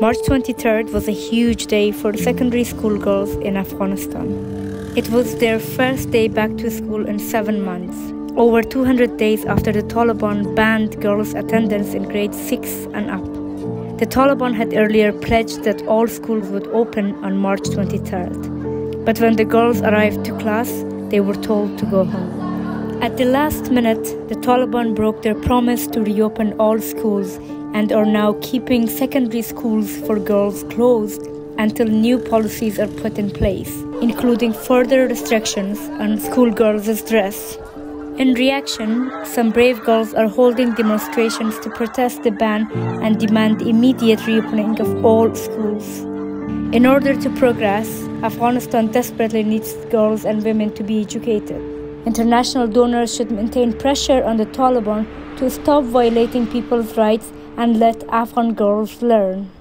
March 23rd was a huge day for secondary school girls in Afghanistan. It was their first day back to school in 7 months, over 200 days after the Taliban banned girls' attendance in grade 6 and up. The Taliban had earlier pledged that all schools would open on March 23rd. But when the girls arrived to class, they were told to go home. At the last minute, the Taliban broke their promise to reopen all schools and are now keeping secondary schools for girls closed until new policies are put in place, including further restrictions on schoolgirls' dress. In reaction, some brave girls are holding demonstrations to protest the ban and demand immediate reopening of all schools. In order to progress, Afghanistan desperately needs girls and women to be educated. International donors should maintain pressure on the Taliban to stop violating people's rights and let Afghan girls learn.